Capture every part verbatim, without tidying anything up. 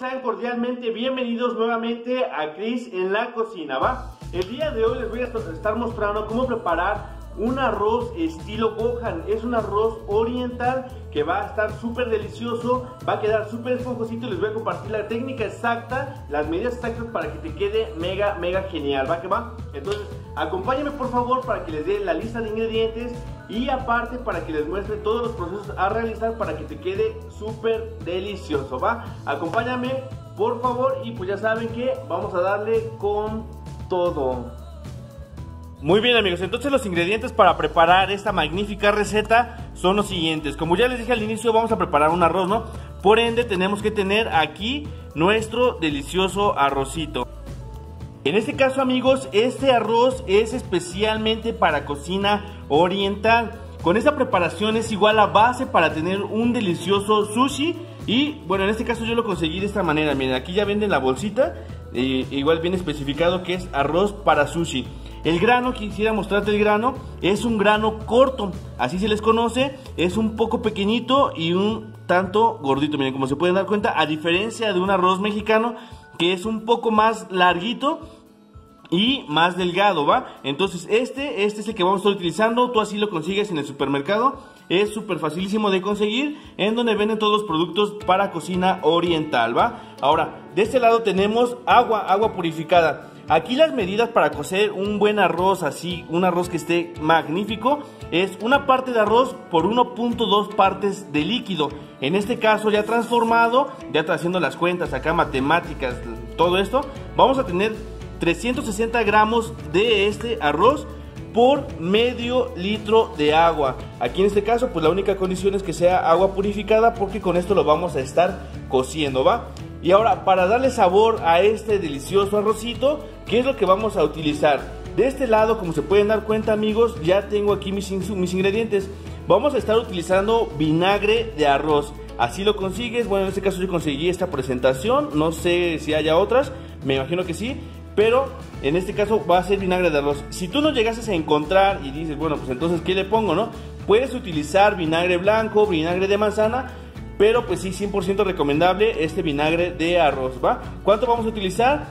Sean cordialmente bienvenidos nuevamente a Cris en la Cocina, ¿va? El día de hoy les voy a estar mostrando cómo preparar un arroz estilo Gohan. Es un arroz oriental que va a estar súper delicioso, va a quedar súper esponjosito. Les voy a compartir la técnica exacta, las medidas exactas para que te quede mega, mega genial, ¿va que va? Entonces, acompáñenme por favor para que les dé la lista de ingredientes y aparte para que les muestre todos los procesos a realizar para que te quede súper delicioso, ¿va? Acompáñame por favor y pues ya saben que vamos a darle con todo. Muy bien amigos, entonces los ingredientes para preparar esta magnífica receta son los siguientes. Como ya les dije al inicio, vamos a preparar un arroz, ¿no? Por ende tenemos que tener aquí nuestro delicioso arrocito. En este caso amigos, este arroz es especialmente para cocina oriental. Con esta preparación es igual la base para tener un delicioso sushi. Y bueno, en este caso yo lo conseguí de esta manera. Miren, aquí ya venden la bolsita, eh, igual bien especificado que es arroz para sushi. El grano, quisiera mostrarte el grano, es un grano corto, así se les conoce. Es un poco pequeñito y un tanto gordito, miren, como se pueden dar cuenta. A diferencia de un arroz mexicano que es un poco más larguito y más delgado, ¿va? Entonces este, este es el que vamos a estar utilizando. Tú así lo consigues en el supermercado. Es súper facilísimo de conseguir, en donde venden todos los productos para cocina oriental, ¿va? Ahora, de este lado tenemos agua, agua purificada. Aquí las medidas para cocer un buen arroz así, un arroz que esté magnífico, es una parte de arroz por uno punto dos partes de líquido. En este caso ya transformado, ya haciendo las cuentas acá matemáticas, todo esto, vamos a tener trescientos sesenta gramos de este arroz por medio litro de agua. Aquí en este caso pues la única condición es que sea agua purificada, porque con esto lo vamos a estar cociendo, ¿va? Y ahora, para darle sabor a este delicioso arrocito, ¿qué es lo que vamos a utilizar? De este lado, como se pueden dar cuenta amigos, ya tengo aquí mis, mis ingredientes. Vamos a estar utilizando vinagre de arroz. Así lo consigues. Bueno, en este caso yo conseguí esta presentación. No sé si haya otras, me imagino que sí. Pero en este caso va a ser vinagre de arroz. Si tú no llegases a encontrar y dices, bueno, pues entonces, ¿qué le pongo, no? Puedes utilizar vinagre blanco, vinagre de manzana, pero pues sí, cien por ciento recomendable este vinagre de arroz, ¿va? ¿Cuánto vamos a utilizar?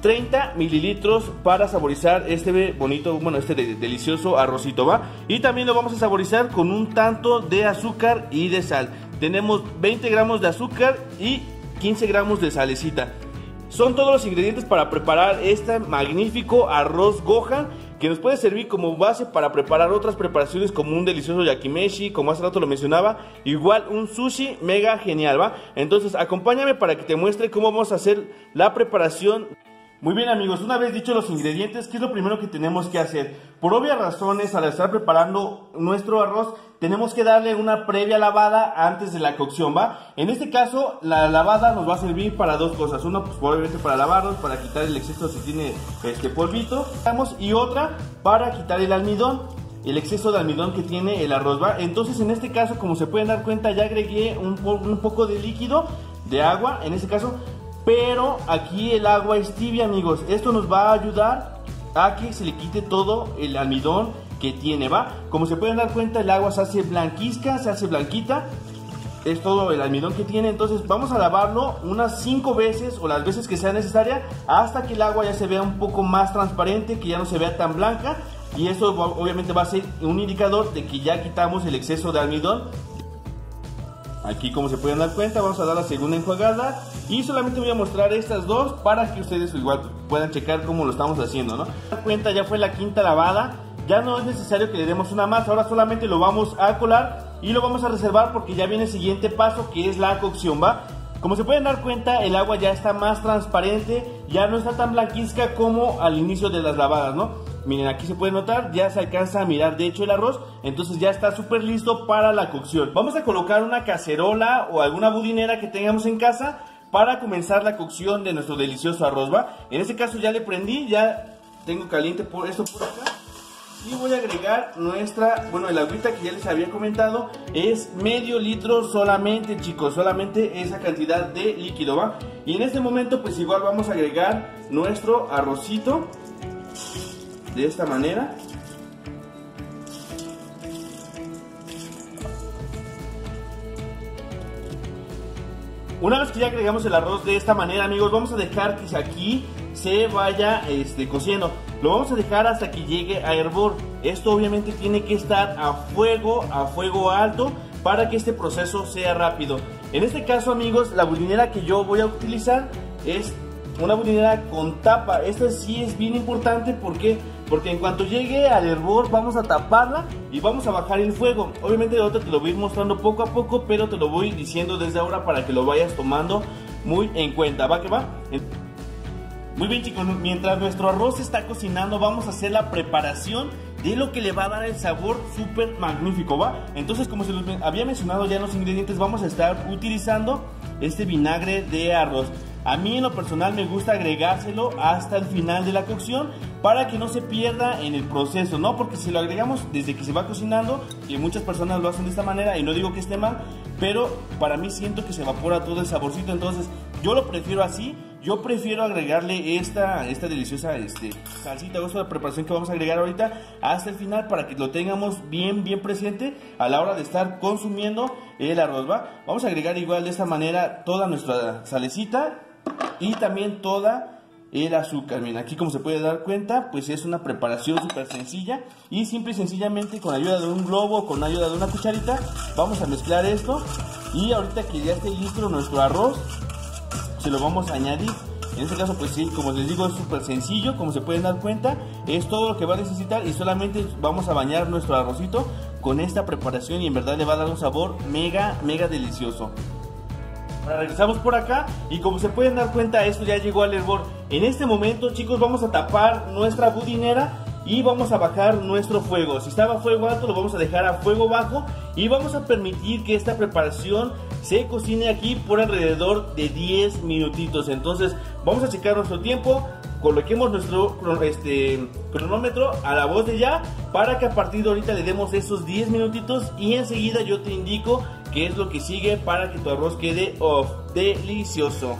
treinta mililitros para saborizar este bonito, bueno, este de, delicioso arrocito, ¿va? Y también lo vamos a saborizar con un tanto de azúcar y de sal. Tenemos veinte gramos de azúcar y quince gramos de salecita. Son todos los ingredientes para preparar este magnífico arroz Gohan, que nos puede servir como base para preparar otras preparaciones como un delicioso yakimeshi, como hace rato lo mencionaba, igual un sushi mega genial, ¿va? Entonces acompáñame para que te muestre cómo vamos a hacer la preparación. Muy bien amigos, una vez dicho los ingredientes, ¿qué es lo primero que tenemos que hacer? Por obvias razones, al estar preparando nuestro arroz, tenemos que darle una previa lavada antes de la cocción, ¿va? En este caso, la lavada nos va a servir para dos cosas. Una, pues obviamente para lavarnos, para quitar el exceso si tiene este polvito. Y otra, para quitar el almidón, el exceso de almidón que tiene el arroz, ¿va? Entonces, en este caso, como se pueden dar cuenta, ya agregué un, po un poco de líquido, de agua, en este caso. Pero aquí el agua es tibia amigos, esto nos va a ayudar a que se le quite todo el almidón que tiene, ¿va? Como se pueden dar cuenta, el agua se hace blanquizca, se hace blanquita, es todo el almidón que tiene. Entonces vamos a lavarlo unas cinco veces o las veces que sea necesaria, hasta que el agua ya se vea un poco más transparente, que ya no se vea tan blanca. Y eso obviamente va a ser un indicador de que ya quitamos el exceso de almidón. Aquí, como se pueden dar cuenta, vamos a dar la segunda enjuagada. Y solamente voy a mostrar estas dos para que ustedes igual puedan checar cómo lo estamos haciendo, ¿no? La cuenta ya fue la quinta lavada. Ya no es necesario que le demos una más. Ahora solamente lo vamos a colar y lo vamos a reservar porque ya viene el siguiente paso, que es la cocción, ¿va? Como se pueden dar cuenta, el agua ya está más transparente, ya no está tan blanquizca como al inicio de las lavadas, ¿no? Miren, aquí se puede notar, ya se alcanza a mirar de hecho el arroz, entonces ya está súper listo para la cocción. Vamos a colocar una cacerola o alguna budinera que tengamos en casa para comenzar la cocción de nuestro delicioso arroz, ¿va? En este caso ya le prendí, ya tengo caliente por esto por acá. Y voy a agregar nuestra, bueno, el agüita que ya les había comentado. Es medio litro solamente, chicos, solamente esa cantidad de líquido, ¿va? Y en este momento pues igual vamos a agregar nuestro arrocito de esta manera. Una vez que ya agregamos el arroz de esta manera, amigos, vamos a dejar que aquí se vaya este, cociendo. Lo vamos a dejar hasta que llegue a hervor. Esto obviamente tiene que estar a fuego, a fuego alto, para que este proceso sea rápido. En este caso, amigos, la budinera que yo voy a utilizar es una budinera con tapa. Esta sí es bien importante, ¿por qué? Porque en cuanto llegue al hervor vamos a taparla y vamos a bajar el fuego. Obviamente de otra te lo voy a ir mostrando poco a poco, pero te lo voy diciendo desde ahora para que lo vayas tomando muy en cuenta. ¿Va que va? Muy bien, chicos, mientras nuestro arroz está cocinando vamos a hacer la preparación de lo que le va a dar el sabor súper magnífico, ¿va? Entonces, como se los había mencionado ya en los ingredientes, vamos a estar utilizando este vinagre de arroz. A mí en lo personal me gusta agregárselo hasta el final de la cocción para que no se pierda en el proceso, ¿no? Porque si lo agregamos desde que se va cocinando, y muchas personas lo hacen de esta manera, y no digo que esté mal, pero para mí siento que se evapora todo el saborcito, entonces yo lo prefiero así. Yo prefiero agregarle esta, esta deliciosa este, salsita o esta preparación que vamos a agregar ahorita hasta el final para que lo tengamos bien, bien presente a la hora de estar consumiendo el arroz, ¿va? Vamos a agregar igual de esta manera toda nuestra salecita y también toda el azúcar. Miren, aquí como se puede dar cuenta, pues es una preparación súper sencilla y simple y sencillamente con ayuda de un globo, con ayuda de una cucharita, vamos a mezclar esto. Y ahorita que ya esté listo nuestro arroz, se lo vamos a añadir. En este caso, pues sí, como les digo, es súper sencillo, como se pueden dar cuenta, es todo lo que va a necesitar y solamente vamos a bañar nuestro arrocito con esta preparación y en verdad le va a dar un sabor mega, mega delicioso. Ahora regresamos por acá y como se pueden dar cuenta, esto ya llegó al hervor. En este momento, chicos, vamos a tapar nuestra budinera y vamos a bajar nuestro fuego. Si estaba a fuego alto, lo vamos a dejar a fuego bajo y vamos a permitir que esta preparación se cocine aquí por alrededor de diez minutitos. Entonces vamos a checar nuestro tiempo, coloquemos nuestro este, cronómetro a la voz de ya para que a partir de ahorita le demos esos diez minutitos y enseguida yo te indico qué es lo que sigue para que tu arroz quede off, delicioso.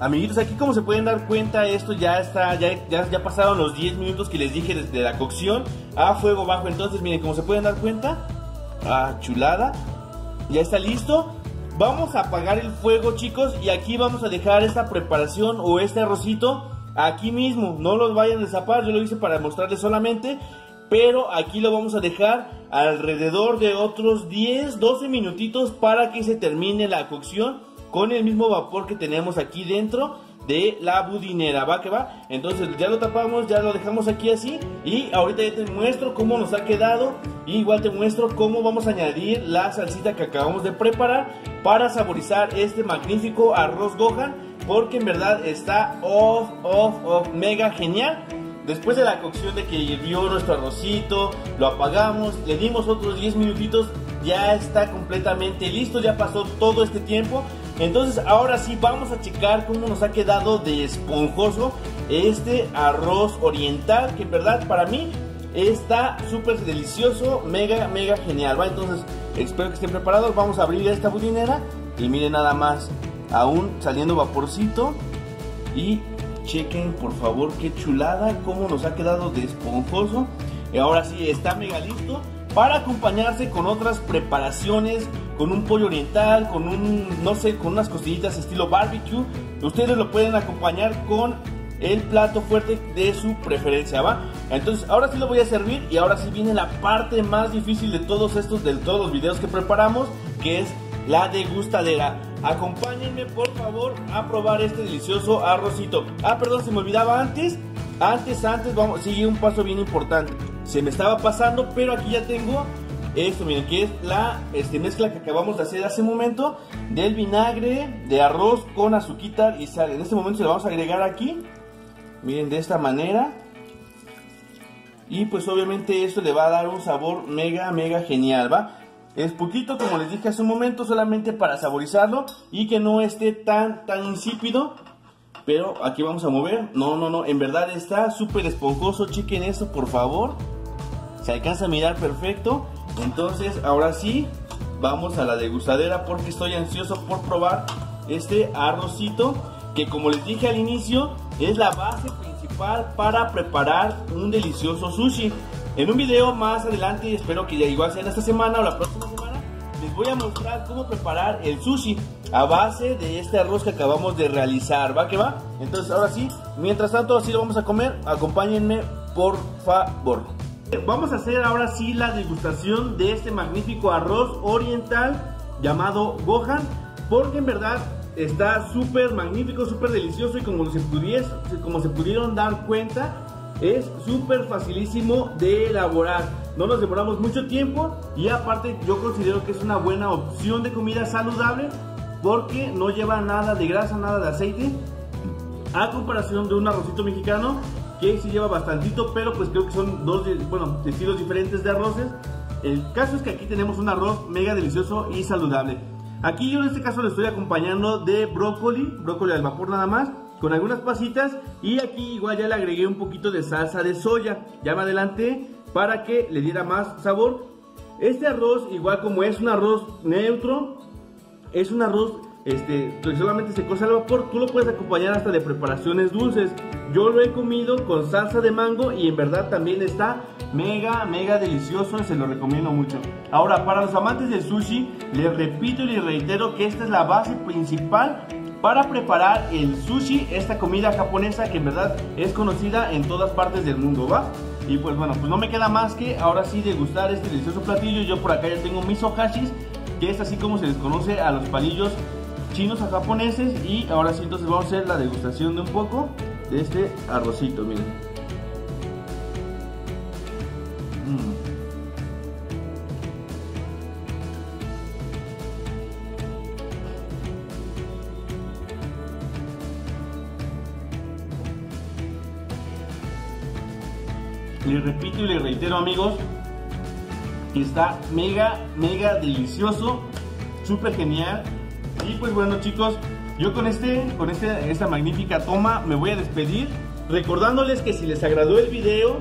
Amiguitos, aquí como se pueden dar cuenta, esto ya está, ya, ya, ya pasaron los diez minutos que les dije desde la cocción a fuego bajo. Entonces miren, como se pueden dar cuenta, ah, chulada, ya está listo. Vamos a apagar el fuego, chicos, y aquí vamos a dejar esta preparación o este arrocito aquí mismo. No los vayan a destapar, yo lo hice para mostrarles solamente, pero aquí lo vamos a dejar alrededor de otros diez, doce minutitos para que se termine la cocción con el mismo vapor que tenemos aquí dentro de la budinera, ¿va que va? Entonces ya lo tapamos, ya lo dejamos aquí así y ahorita ya te muestro cómo nos ha quedado y igual te muestro cómo vamos a añadir la salsita que acabamos de preparar para saborizar este magnífico arroz Gohan, porque en verdad está off, off, off, mega genial. Después de la cocción de que hirvió nuestro arrocito, lo apagamos, le dimos otros diez minutitos, ya está completamente listo, ya pasó todo este tiempo. Entonces ahora sí vamos a checar cómo nos ha quedado de esponjoso este arroz oriental, que en verdad para mí está súper delicioso, mega, mega genial, ¿va? Entonces espero que estén preparados, vamos a abrir esta budinera y miren nada más, aún saliendo vaporcito y chequen por favor qué chulada, cómo nos ha quedado de esponjoso. Y ahora sí está mega listo para acompañarse con otras preparaciones, con un pollo oriental, con un, no sé, con unas costillitas estilo barbecue. Ustedes lo pueden acompañar con el plato fuerte de su preferencia, ¿va? Entonces ahora sí lo voy a servir y ahora sí viene la parte más difícil de todos estos, de todos los videos que preparamos, que es la degustadera. Acompáñenme por favor a probar este delicioso arrocito. Ah, perdón, se me olvidaba antes. Antes, antes, vamos, sigue un paso bien importante. Se me estaba pasando, pero aquí ya tengo esto, miren, que es la este, mezcla que acabamos de hacer hace un momento del vinagre de arroz con azuquita y sal. En este momento se lo vamos a agregar aquí, miren, de esta manera. Y pues obviamente esto le va a dar un sabor mega, mega genial, ¿va? Es poquito, como les dije hace un momento, solamente para saborizarlo y que no esté tan, tan insípido. Pero aquí vamos a mover, no, no, no, en verdad está súper esponjoso, chequen eso por favor. Se alcanza a mirar perfecto. Entonces ahora sí, vamos a la degustadera porque estoy ansioso por probar este arrocito, que como les dije al inicio, es la base principal para preparar un delicioso sushi. En un video más adelante, espero que ya igual sea esta semana o la próxima semana, les voy voy a mostrar cómo preparar el sushi a base de este arroz que acabamos de realizar, ¿va que va? Entonces ahora sí, mientras tanto así lo vamos a comer, acompáñenme por favor. Vamos a hacer ahora sí la degustación de este magnífico arroz oriental llamado Gohan, porque en verdad está súper magnífico, súper delicioso y como se, pudiese, como se pudieron dar cuenta, es súper facilísimo de elaborar. No nos demoramos mucho tiempo y aparte yo considero que es una buena opción de comida saludable porque no lleva nada de grasa, nada de aceite, a comparación de un arrocito mexicano que sí lleva bastantito, pero pues creo que son dos de, bueno, estilos diferentes de arroces. El caso es que aquí tenemos un arroz mega delicioso y saludable. Aquí yo en este caso le estoy acompañando de brócoli, brócoli al vapor nada más, con algunas pasitas, y aquí igual ya le agregué un poquito de salsa de soya, ya me adelanté para que le diera más sabor. Este arroz, igual como es un arroz neutro, es un arroz este, que solamente se cose al vapor, tú lo puedes acompañar hasta de preparaciones dulces. Yo lo he comido con salsa de mango y en verdad también está mega, mega delicioso y se lo recomiendo mucho. Ahora, para los amantes del sushi, les repito y les reitero que esta es la base principal para preparar el sushi, esta comida japonesa que en verdad es conocida en todas partes del mundo, ¿va? Y pues bueno, pues no me queda más que ahora sí degustar este delicioso platillo. Yo por acá ya tengo mis ohashis, que es así como se les conoce a los palillos chinos a japoneses, y ahora sí entonces vamos a hacer la degustación de un poco de este arrocito, miren. Mm. Les repito y les reitero, amigos, que está mega, mega delicioso, súper genial. Y pues bueno, chicos, yo con, este, con este, esta magnífica toma me voy a despedir, recordándoles que si les agradó el video,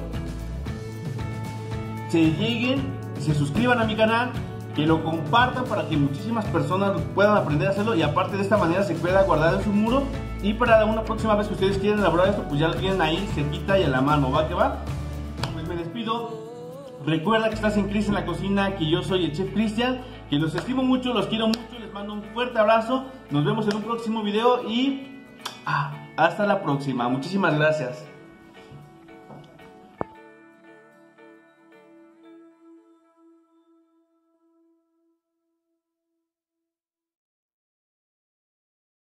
se lleguen, se suscriban a mi canal, que lo compartan para que muchísimas personas puedan aprender a hacerlo y aparte de esta manera se pueda guardar en su muro y para una próxima vez que ustedes quieran elaborar esto, pues ya lo tienen ahí cerquita y a la mano, ¿va que va? Me despido, recuerda que estás en Cris en la Cocina, que yo soy el Chef Cristian, que los estimo mucho, los quiero mucho, les mando un fuerte abrazo, nos vemos en un próximo video y ah, hasta la próxima, muchísimas gracias.